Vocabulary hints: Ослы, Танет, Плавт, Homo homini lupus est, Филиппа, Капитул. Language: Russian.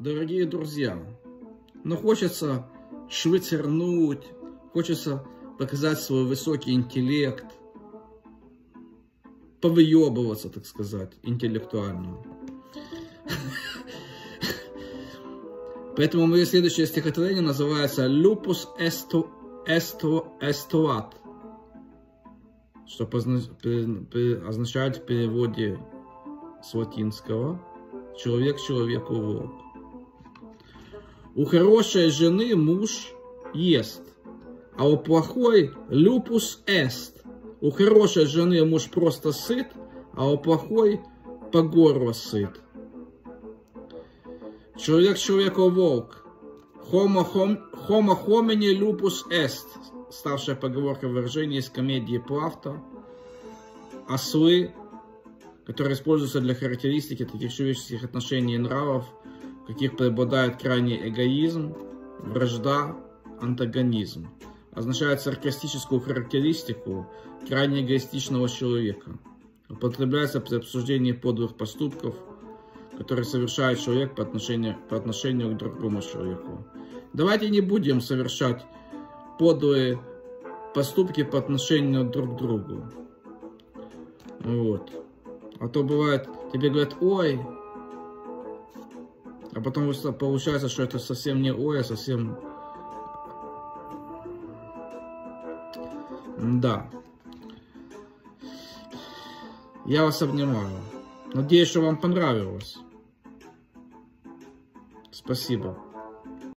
дорогие друзья, но хочется швырнуть, хочется показать свой высокий интеллект, повыебываться, так сказать, интеллектуально. Поэтому мое следующее стихотворение называется «Lupus est», что означает в переводе с латинского «человек человеку враг». У хорошей жены муж ест, а у плохой lupus est. У хорошей жены муж просто сыт, а у плохой по горло сыт. Человек человеку волк. Homo homini lupus est. Ставшая поговорка выражение из комедии Плафта. Ослы, которые используются для характеристики таких человеческих отношений и нравов, в каких преобладает крайний эгоизм, вражда, антагонизм. Означает саркастическую характеристику крайне эгоистичного человека. Употребляется при обсуждении подлых поступков, которые совершает человек по отношению к другому человеку. Давайте не будем совершать подлые поступки по отношению друг к другу. Вот. А то бывает, тебе говорят «ой», а потом получается, что это совсем не «ой», а совсем... Да. Я вас обнимаю. Надеюсь, что вам понравилось. Спасибо.